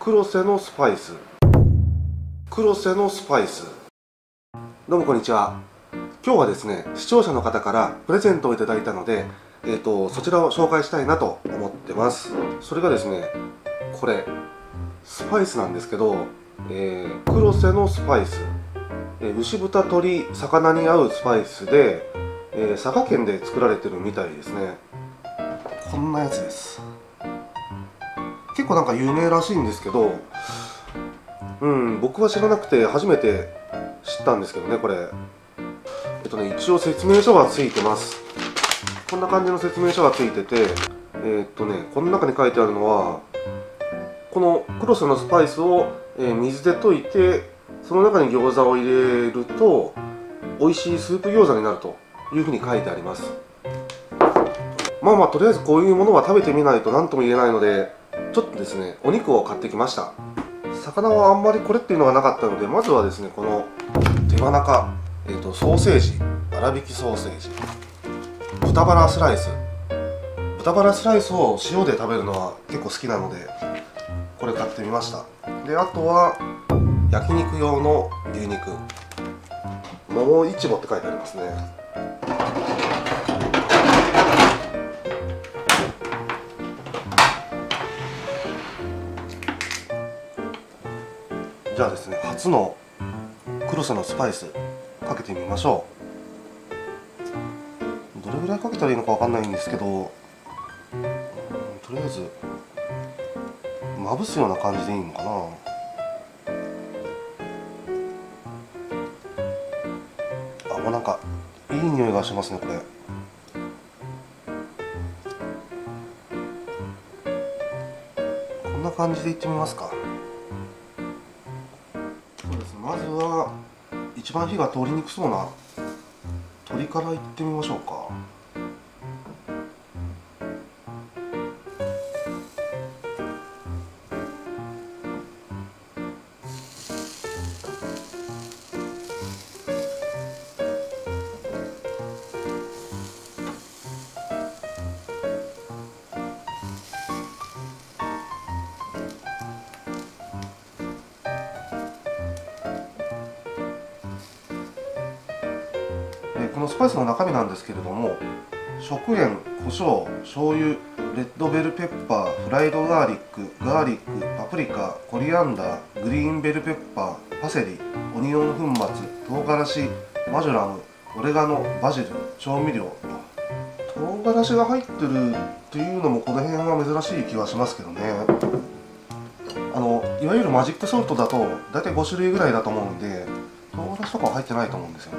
黒瀬のスパイス。どうもこんにちは。今日はですね、視聴者の方からプレゼントをいただいたので、そちらを紹介したいなと思ってます。それがですね、これスパイスなんですけど、黒瀬のスパイス、牛豚鶏魚に合うスパイスで、佐賀県で作られてるみたいですね。こんなやつです。結構なんか有名らしいんですけど、僕は知らなくて初めて知ったんですけどね、これ。一応説明書がついてます。こんな感じの説明書がついてて、この中に書いてあるのは、この黒瀬のスパイスを水で溶いて、その中に餃子を入れると美味しいスープ餃子になるというふうに書いてあります。まあとりあえずこういうものは食べてみないと何とも言えないので、ちょっとですね、お肉を買ってきました。魚はあんまりこれっていうのがなかったので、まずはですね、この手羽中、ソーセージ、粗挽きソーセージ、豚バラスライスを塩で食べるのは結構好きなので、これ買ってみました。で、あとは焼肉用の牛肉、桃いちごって書いてありますね。じゃあですね、初の黒瀬のスパイスかけてみましょう。どれぐらいかけたらいいのかわかんないんですけど、とりあえずまぶすような感じでいいのかな。もうなんかいい匂いがしますね、これ。こんな感じでいってみますか。まずは一番火が通りにくそうな鶏からいってみましょうか。このスパイスの中身なんですけれども、食塩、胡椒、醤油、レッドベルペッパー、フライドガーリック、パプリカ、コリアンダー、グリーンベルペッパー、パセリ、オニオン粉末、唐辛子、マジョラム、オレガノ、バジル、調味料。唐辛子が入ってるっていうのもこの辺は珍しい気はしますけどね。いわゆるマジックソルトだと大体5種類ぐらいだと思うんで、唐辛子とかは入ってないと思うんですよね。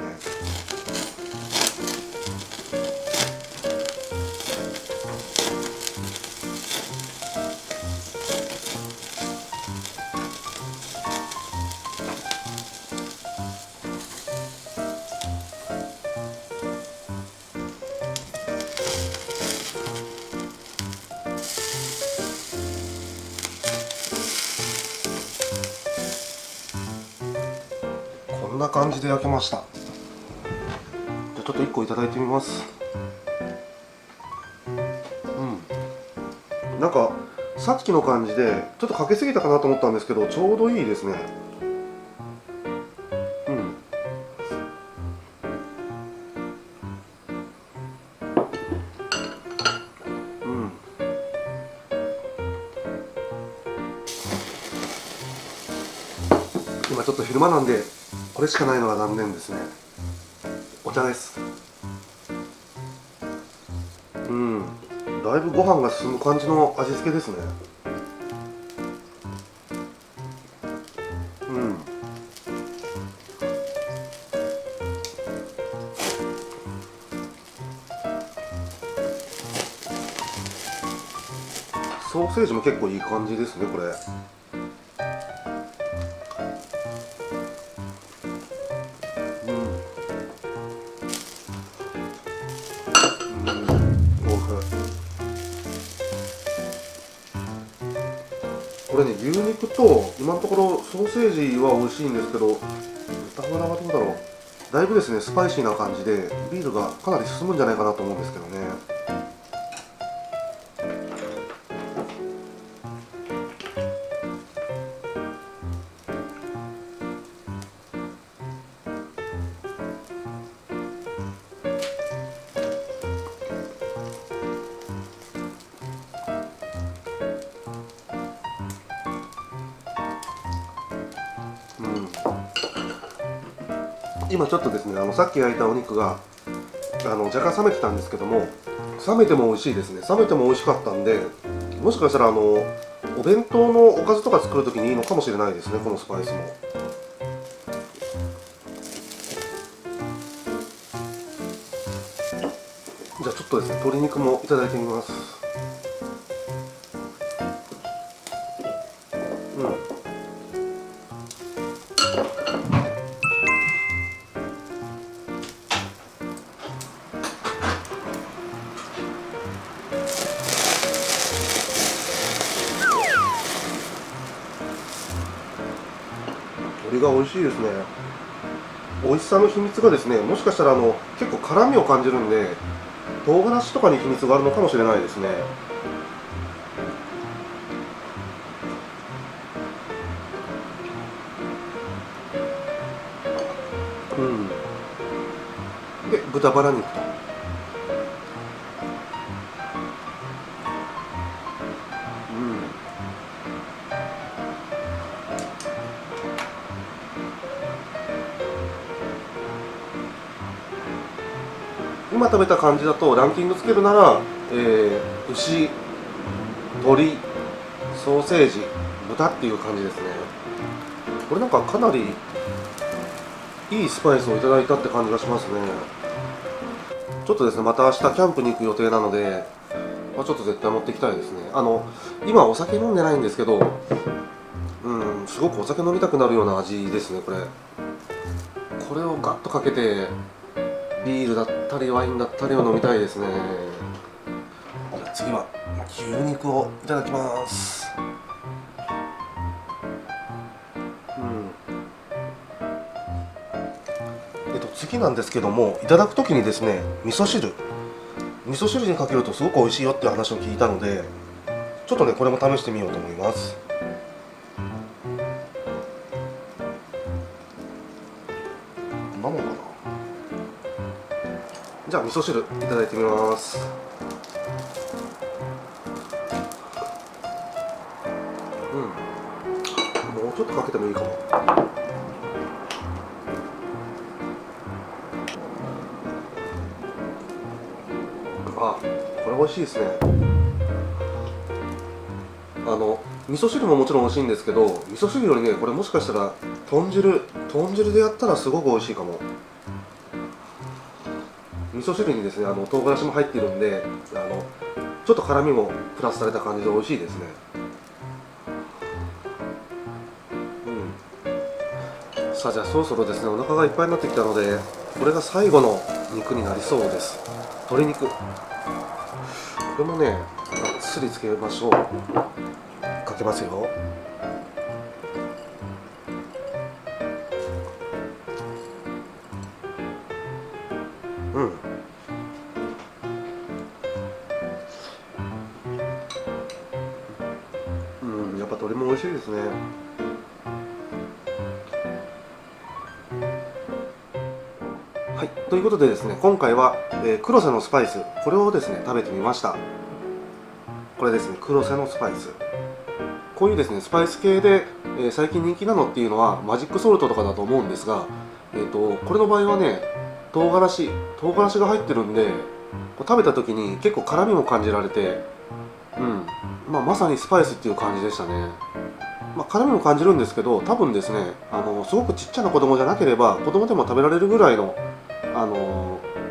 こんな感じで焼けました。じゃちょっと1個いただいてみます。なんかさっきの感じでちょっとかけすぎたかなと思ったんですけど、ちょうどいいですね。今ちょっと昼間なんでこれしかないのが残念ですね。お茶です。だいぶご飯が進む感じの味付けですね。ソーセージも結構いい感じですね、これ。これね、牛肉と今のところソーセージは美味しいんですけど、豚バラはどうだろう。だいぶですね、スパイシーな感じでビールがかなり進むんじゃないかなと思うんですけどね。今ちょっとですね、さっき焼いたお肉が若干冷めてたんですけども、冷めても美味しいですね。冷めても美味しかったんで、もしかしたらお弁当のおかずとか作るときにいいのかもしれないですね、このスパイスも。じゃあちょっとですね、鶏肉もいただいてみます。が美味しいですね。美味しさの秘密がですね、もしかしたら結構辛みを感じるんで、唐辛子とかに秘密があるのかもしれないですね。で、豚バラ肉と。今食べた感じだとランキングつけるなら、牛、鶏、ソーセージ、豚っていう感じですね。これなんかかなりいいスパイスをいただいたって感じがしますね。ちょっとですね、また明日キャンプに行く予定なので、まあ、ちょっと絶対持ってきたいですね。今お酒飲んでないんですけど、すごくお酒飲みたくなるような味ですね、これ。これをガッとかけて、ビールだったりワインだったりを飲みたいですね。じゃあ次は牛肉をいただきます。次なんですけども、いただく時にですね、味噌汁にかけるとすごく美味しいよっていう話を聞いたので、ちょっとねこれも試してみようと思います。こんなもんかな。じゃあ味噌汁いただいてみます。もうちょっとかけてもいいかも。これ美味しいですね。味噌汁ももちろん美味しいんですけど、味噌汁よりね、これもしかしたら豚汁でやったらすごく美味しいかも。味噌汁にですね、唐辛子も入っているんで、ちょっと辛みもプラスされた感じで美味しいですね。さあ、じゃあそろそろですね、お腹がいっぱいになってきたので、これが最後の肉になりそうです。鶏肉、これもね、がっつりつけましょう。かけますよ。やっぱ鶏も美味しいですね。はい、ということでですね、今回は、黒瀬のスパイス、これをですね食べてみました。これですね、黒瀬のスパイス、こういうですねスパイス系で、最近人気なのっていうのはマジックソルトとかだと思うんですが、これの場合はね、唐辛子が入ってるんで、こう食べた時に結構辛みも感じられて、まさにスパイスっていう感じでしたね。辛みも感じるんですけど、多分ですね、すごくちっちゃな子供じゃなければ子供でも食べられるぐらいの、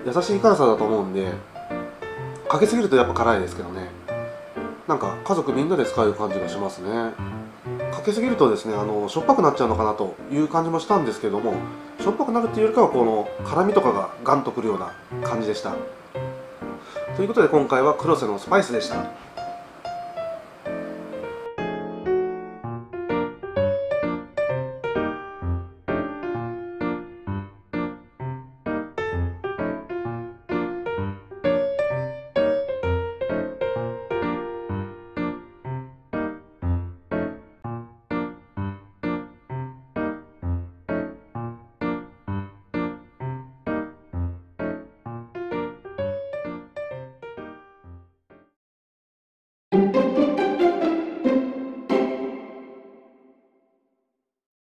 優しい辛さだと思うんで、かけすぎるとやっぱ辛いですけどね、なんか家族みんなで使う感じがしますね。かけすぎるとですね、しょっぱくなっちゃうのかなという感じもしたんですけども、しょっぱくなるっていうよりかはこの辛みとかがガンとくるような感じでした。ということで今回は黒瀬のスパイスでした。